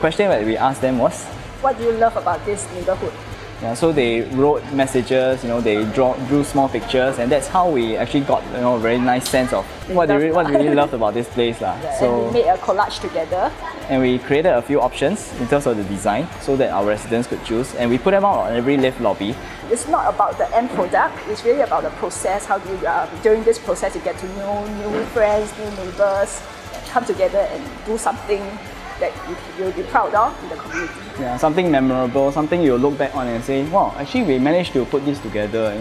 question that we asked them was, what do you love about this neighbourhood? Yeah, so they wrote messages, they drew small pictures, and that's how we actually got a very nice sense of what we really loved about this place. Yeah, so we made a collage together. And we created a few options in terms of the design so that our residents could choose, and we put them out on every lift lobby. It's not about the end product, it's really about the process, how do you, during this process you get to know new friends, new neighbours, come together and do something that you'll be proud of in the community. Yeah, something memorable, something you'll look back on and say, wow, actually we managed to put this together,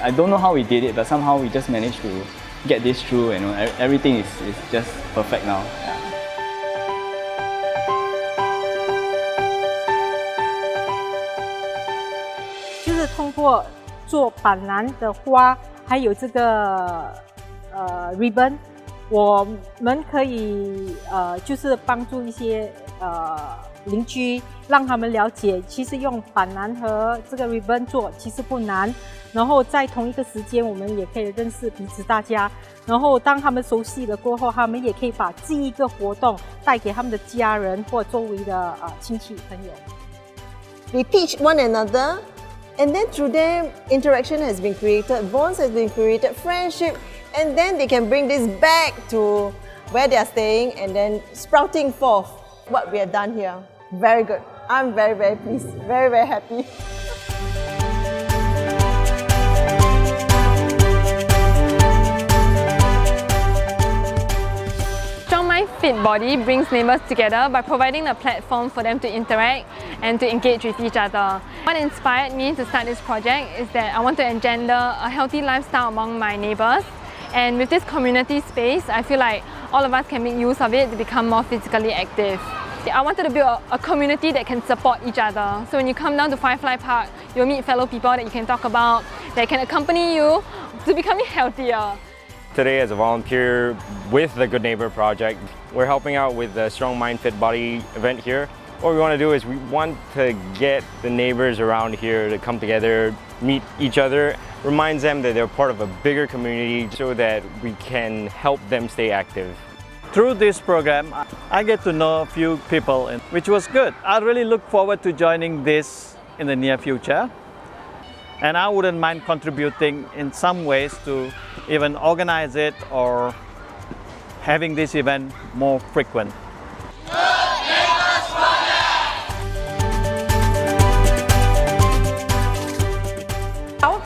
I don't know how we did it, but somehow we just managed to get this through, everything is just perfect now. Ribbon 我们可以 就是帮助一些 邻居 让他们了解 其实用 板南 和这个 ribbon 做 其实不难 然后在同一个时间 我们也可以认识彼此大家 然后当他们熟悉了过后 他们也可以把这一个活动 带给他们的家人 或周围的 亲戚朋友 We teach one another, and then through them interaction has been created, bonds has been created, friendship. And then they can bring this back to where they are staying and then sprouting forth what we have done here. Very good. I'm very, very pleased. Very, very happy. Strong Mind Fit Body brings neighbours together by providing a platform for them to interact and to engage with each other. What inspired me to start this project is that I want to engender a healthy lifestyle among my neighbours. And with this community space, I feel like all of us can make use of it to become more physically active. I wanted to build a community that can support each other. So when you come down to Firefly Park, you'll meet fellow people that you can talk about, that can accompany you to becoming healthier. Today, as a volunteer with the Good Neighbour Project, we're helping out with the Strong Mind Fit Body event here. What we want to do is we want to get the neighbours around here to come together, meet each other, reminds them that they're part of a bigger community so that we can help them stay active. Through this program, I get to know a few people, which was good. I really look forward to joining this in the near future. And I wouldn't mind contributing in some ways to even organize it or having this event more frequent.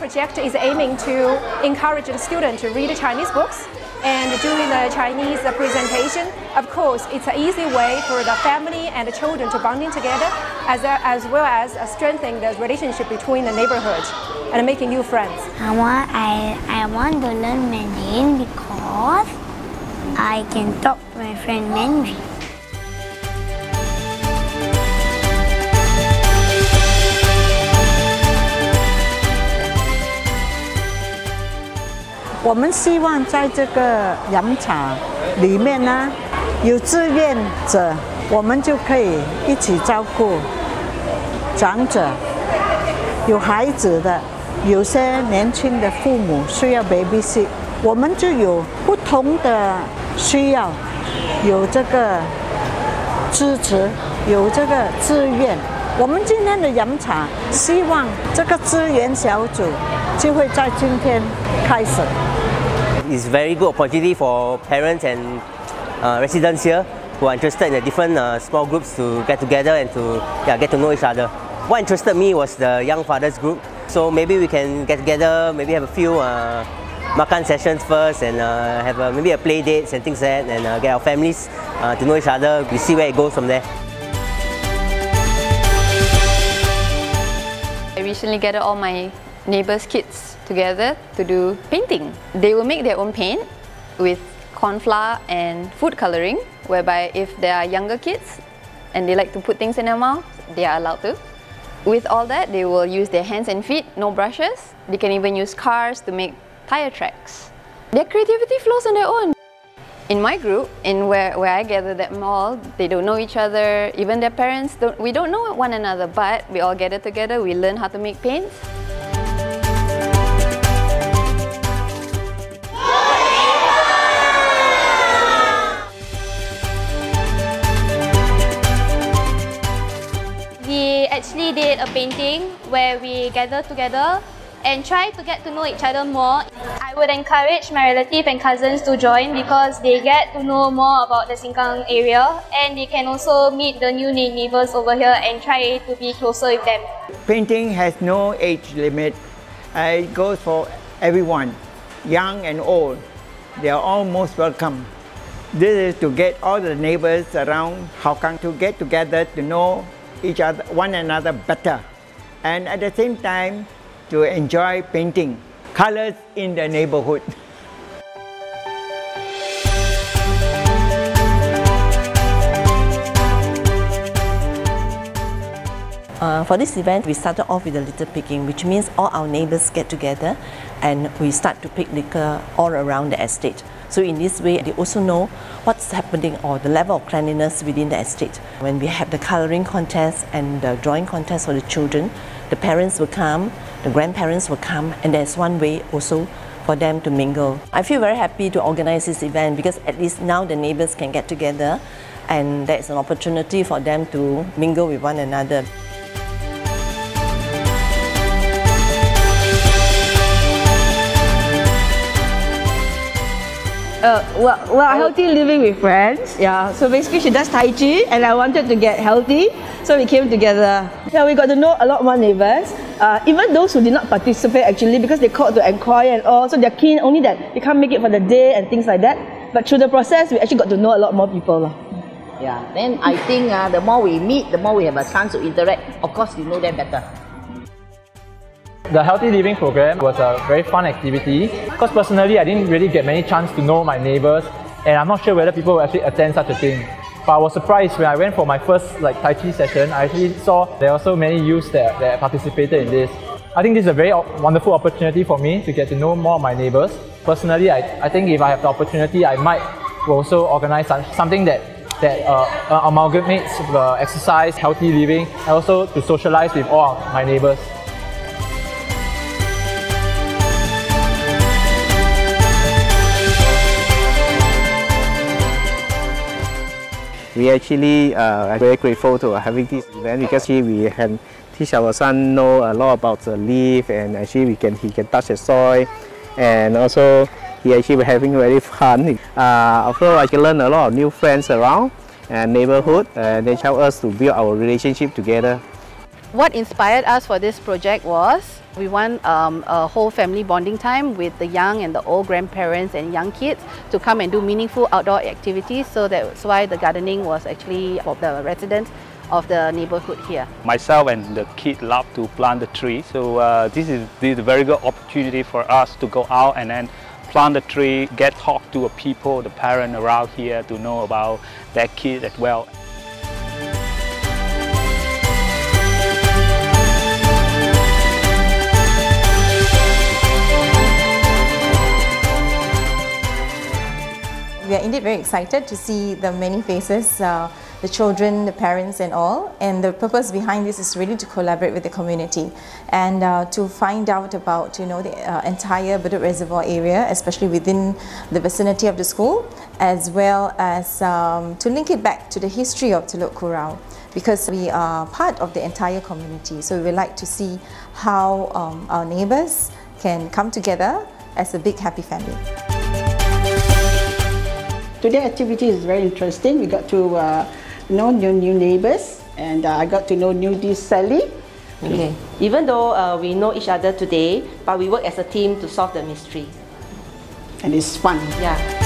The project is aiming to encourage the student to read Chinese books and doing the Chinese presentation. Of course, it's an easy way for the family and the children to bonding together, as well as strengthening the relationship between the neighborhood and making new friends. I want to learn Mandarin because I can talk to my friend Mandarin. We want to in this farm there are volunteers, we can help the elders, there are children, there are young parents who need babysit. We have different needs, we have this support, we have this 我们今天的洋茶 It's a very good opportunity for parents and residents here who are interested in the different small groups to get together and to get to know each other. What interested me was the young fathers group, so maybe we can get together, maybe have a few makan sessions first and have maybe a play dates and things like that, and get our families to know each other. We see where it goes from there. I recently gathered all my neighbours' kids together to do painting. They will make their own paint with cornflour and food colouring, whereby if there are younger kids and they like to put things in their mouth, they are allowed to. With all that, they will use their hands and feet, no brushes. They can even use cars to make tyre tracks. Their creativity flows on their own. In my group, where I gather them all, they don't know each other, even their parents, we don't know one another, but we all gather together, we learn how to make paints. previously did a painting where we gather together and try to get to know each other more. I would encourage my relatives and cousins to join because they get to know more about the Singkang area, and they can also meet the new neighbours over here and try to be closer with them. Painting has no age limit. It goes for everyone, young and old. They are all most welcome. This is to get all the neighbours around Hougang to get together to know each other, one another better, and at the same time to enjoy painting colours in the neighbourhood. For this event, we started off with a litter picking, which means all our neighbours get together and we start to pick litter all around the estate. So in this way, they also know what's happening or the level of cleanliness within the estate. When we have the colouring contest and the drawing contest for the children, the parents will come, the grandparents will come, and there's one way also for them to mingle. I feel very happy to organise this event because at least now the neighbours can get together and there's an opportunity for them to mingle with one another. Well, healthy living with friends. Yeah, so basically she does Tai Chi and I wanted to get healthy, so we came together. Yeah, we got to know a lot more neighbours, even those who did not participate actually, because they called to inquire and all, so they're keen, only that they can't make it for the day and things like that. But through the process, we actually got to know a lot more people. Yeah, then I think the more we meet, the more we have a chance to interact. Of course, you know them better. The Healthy Living Program was a very fun activity because personally I didn't really get many chance to know my neighbours, and I'm not sure whether people will actually attend such a thing. But I was surprised when I went for my first Tai Chi session, I actually saw there are so many youths that participated in this. I think this is a very wonderful opportunity for me to get to know more of my neighbours. Personally, I think if I have the opportunity, I might also organise something that amalgamates the exercise, healthy living, and also to socialise with all my neighbours. We actually are very grateful to having this event because we can teach our son know a lot about the leaf, and actually he can touch the soil, and also he actually having very fun. Also I can learn a lot of new friends around and neighborhood, and they help us to build our relationship together. What inspired us for this project was we want a whole family bonding time with the young and the old grandparents and young kids to come and do meaningful outdoor activities, so that's why the gardening was actually for the residents of the neighbourhood here. Myself and the kid love to plant the tree, so this is a very good opportunity for us to go out and then plant the tree, get talk to the people, the parents around here to know about their kids as well. We are indeed very excited to see the many faces, the children, the parents and all. And the purpose behind this is really to collaborate with the community and to find out about the entire Bukit Reservoir area, especially within the vicinity of the school, as well as to link it back to the history of Telok Kurau, because we are part of the entire community. So we would like to see how our neighbours can come together as a big happy family. Today's activity is very interesting. We got to know new neighbours, and I got to know this Sally. Okay. Even though we know each other today, but we work as a team to solve the mystery. And it's fun. Yeah.